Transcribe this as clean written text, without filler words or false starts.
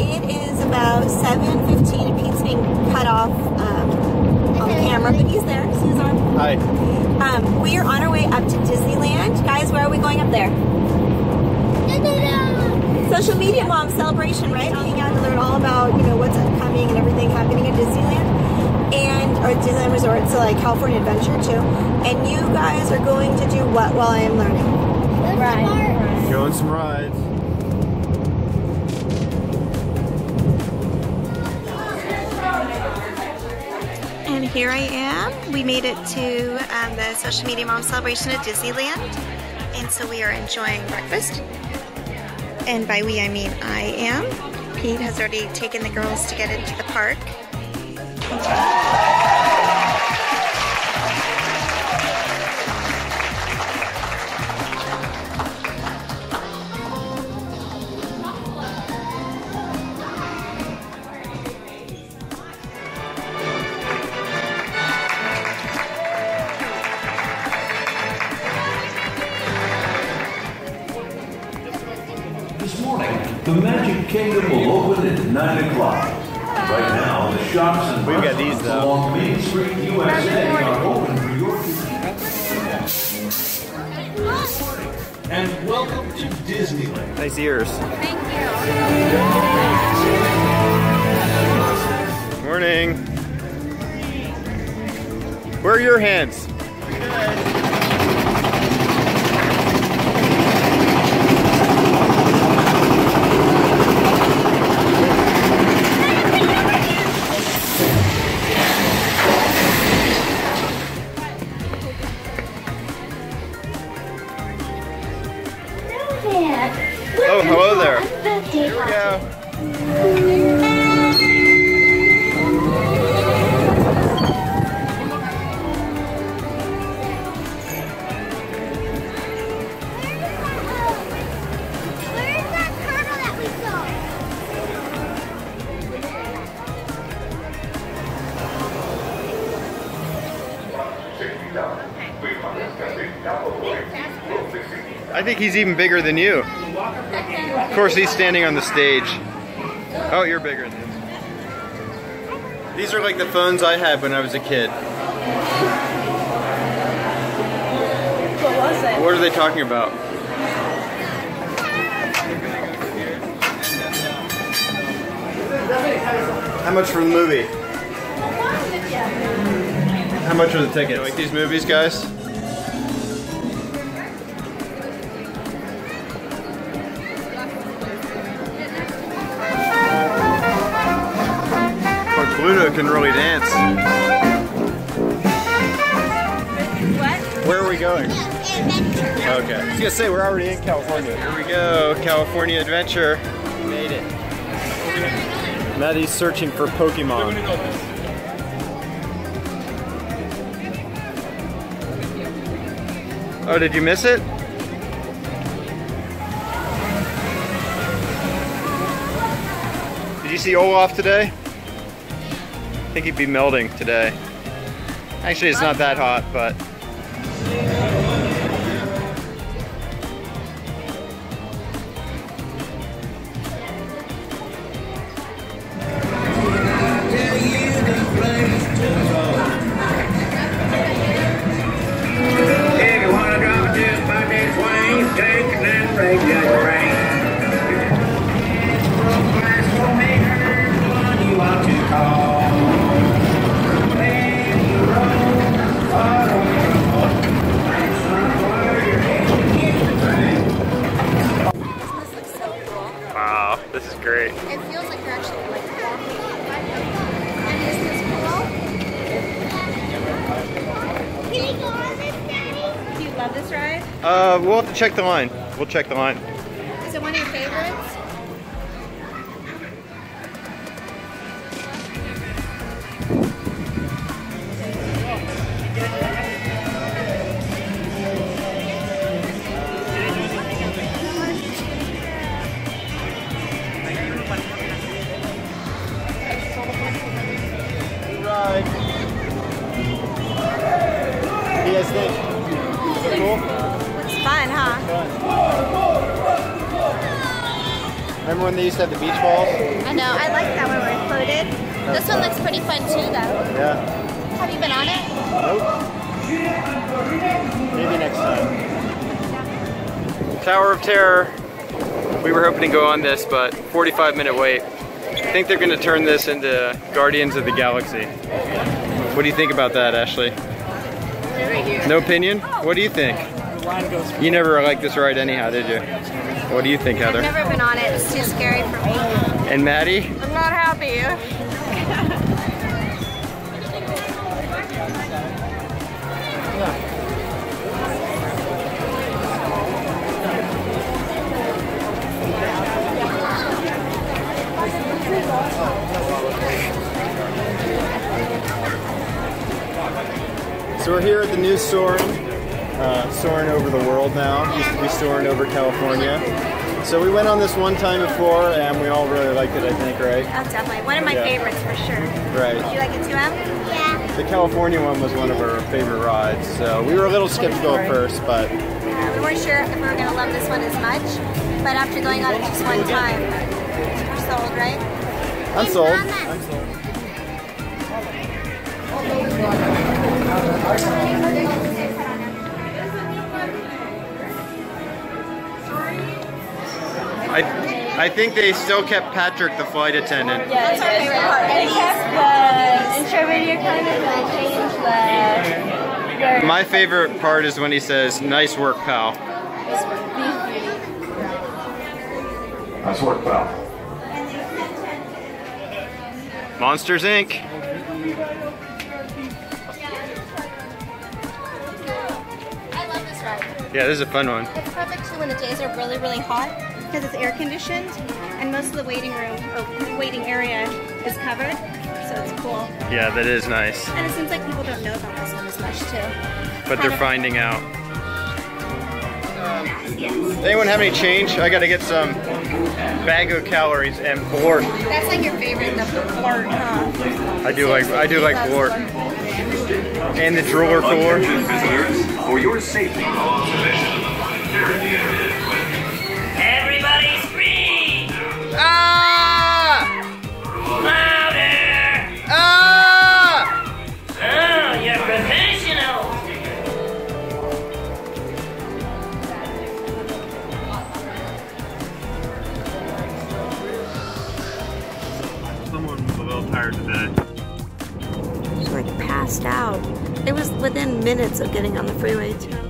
It is about 7:15. Pete's being cut off on camera, but he's there. See his arm? Hi. We are on our way up to Disneyland. Guys, where are we going up there? Social media mom celebration, right? You got to learn all about, you know, what's upcoming and everything happening at Disneyland and or Disneyland Resort, so like California Adventure too. And you guys are going to do what while I am learning? Ride. Go on some rides. And here I am. We made it to the Social Media Mom Celebration at Disneyland, and so we are enjoying breakfast. And by we, I mean I am. Pete has already taken the girls to get into the park. This morning, the Magic Kingdom will open at 9 o'clock. Right now, the shops and restaurants along Main Street USA are open for your visit. And welcome to Disneyland. Nice ears. Thank you. Morning. Where are your hands? Oh, hello there. Here we go. Where's that turtle that we saw? I think he's even bigger than you. Of course, he's standing on the stage. Oh, you're bigger than this. These are like the phones I had when I was a kid. What was it? What are they talking about? How much for the movie? How much for the tickets? You like these movies, guys? Pluto can really dance. What? Where are we going? Adventure. Okay. I was gonna say, we're already in California. Here we go, California Adventure. We made it. Maddie's searching for Pokemon. Oh, did you miss it? Did you see Olaf today? I think he'd be melting today. Actually, it's not that hot, but. We'll have to check the line. We'll check the line. Is it one of your favorites? Fun, huh? Remember when they used to have the beach balls? I know, I like that one where it floated. This one looks pretty fun too though. Yeah. Have you been on it? Nope. Maybe next time. Tower of Terror. We were hoping to go on this, but 45-minute wait. I think they're gonna turn this into Guardians of the Galaxy. What do you think about that, Ashley? Right here. No opinion? What do you think? You never liked this ride anyhow, did you? What do you think, Heather? I've never been on it. It's too scary for me. And Maddie? I'm not happy. So we're here at the new Soaring. Soaring over the world now. It used to be Soaring over California. So we went on this one time before and we all really liked it, I think, right? Oh, definitely. One of my favorites for sure. Right. Did you like it too, Em? Yeah. The California one was one of our favorite rides. So we were a little skeptical at first, but... we weren't sure if we were going to love this one as much, but after going on it just one time, we're sold, right? I'm sold. I'm sold. I think they still kept Patrick, the flight attendant. Yeah, that's our favorite part. They kept the intro video kind of, and they changed the... My favorite part is when he says, "Nice work, pal." Nice work, pal. Monsters Inc. I love this ride. Yeah, this is a fun one. It's perfect too when the days are really, really hot, because it's air conditioned and most of the waiting room or waiting area is covered, so it's cool. Yeah, that is nice. And it seems like people don't know about this one as much too. But they're finding out. Does anyone have any change? I gotta get some bag of calories and blort. That's like your favorite, the blort, huh? I do like blort. And the drooler core. Visitors for your safety. Everybody scream! Ah! Louder! Ah! Oh, you're professional! Someone was a little tired today. She like passed out. It was within minutes of getting on the freeway too.